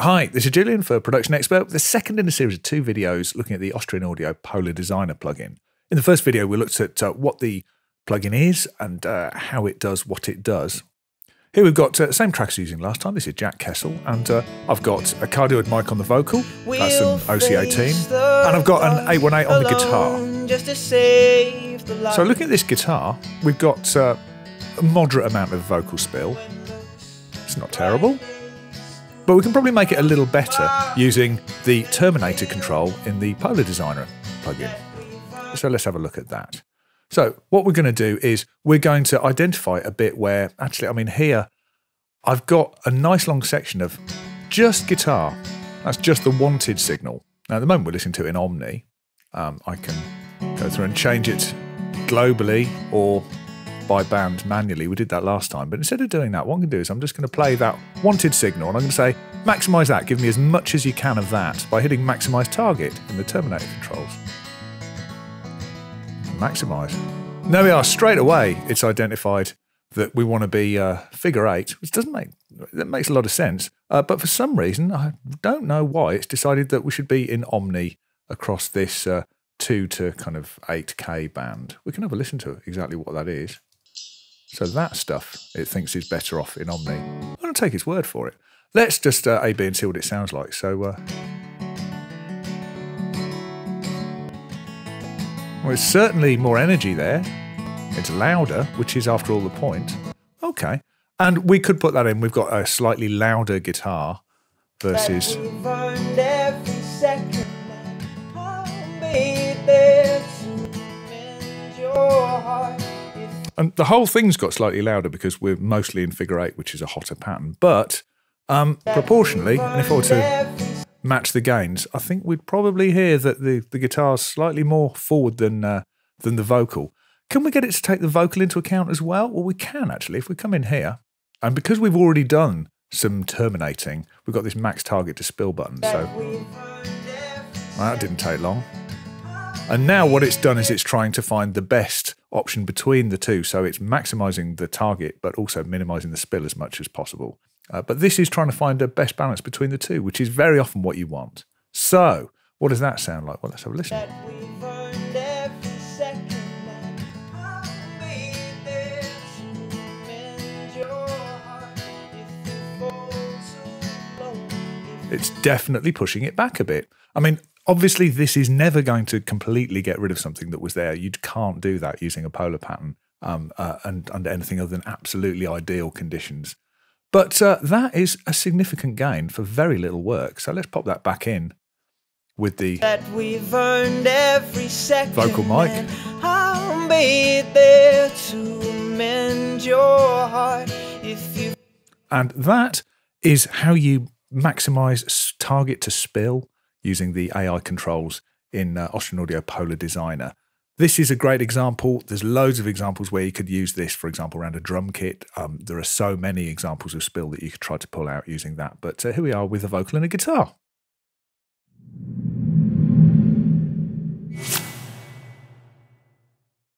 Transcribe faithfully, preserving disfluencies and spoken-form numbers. Hi, this is Julian for Production Expert with the second in a series of two videos looking at the Austrian Audio Polar Designer plugin. In the first video, we looked at uh, what the plugin is and uh, how it does what it does. Here we've got uh, the same tracks using last time. This is Jack Kessel, and uh, I've got a cardioid mic on the vocal, that's an O C eighteen, and I've got an eight one eight on the guitar. Just to save the life. So looking at this guitar, we've got uh, a moderate amount of vocal spill. It's not terrible. But we can probably make it a little better using the Terminator control in the Polar Designer plugin. So let's have a look at that. So what we're going to do is we're going to identify a bit where, actually, I mean, here I've got a nice long section of just guitar. That's just the wanted signal. Now, at the moment, we're listening to it in Omni. Um, I can go through and change it globally or by band manually. We did that last time, but instead of doing that, what I'm going to do is I'm just going to play that wanted signal, and I'm going to say, maximise that, give me as much as you can of that by hitting maximise target in the Terminator controls. Maximise. There we are, straight away it's identified that we want to be uh, figure eight, which doesn't make, that makes a lot of sense, uh, but for some reason, I don't know why, it's decided that we should be in Omni across this uh, two to kind of eight K band. We can have a listen to exactly what that is. So that stuff it thinks is better off in Omni. I'm going to take its word for it. Let's just uh, A, B and see what it sounds like. So uh, well, it's certainly more energy there. It's louder, which is after all the point. Okay. And we could put that in. We've got a slightly louder guitar versus... And the whole thing's got slightly louder because we're mostly in figure eight, which is a hotter pattern. But um, proportionally, and if I were to match the gains, I think we'd probably hear that the, the guitar's slightly more forward than, uh, than the vocal. Can we get it to take the vocal into account as well? Well, we can, actually, if we come in here. And because we've already done some terminating, we've got this max target to spill button. So well, that didn't take long. And now what it's done is it's trying to find the best option between the two. So it's maximising the target, but also minimising the spill as much as possible. Uh, but this is trying to find a best balance between the two, which is very often what you want. So what does that sound like? Well, let's have a listen. It's definitely pushing it back a bit. I mean, obviously, this is never going to completely get rid of something that was there. You can't do that using a polar pattern um, uh, and under anything other than absolutely ideal conditions. But uh, that is a significant gain for very little work. So let's pop that back in with the that we've earned every second vocal mic. I'll be there to mend your heart if you... And that is how you maximise target to spill using the A I controls in uh, Austrian Audio Polar Designer. This is a great example. There's loads of examples where you could use this, for example, around a drum kit. Um, there are so many examples of spill that you could try to pull out using that. But uh, here we are with a vocal and a guitar.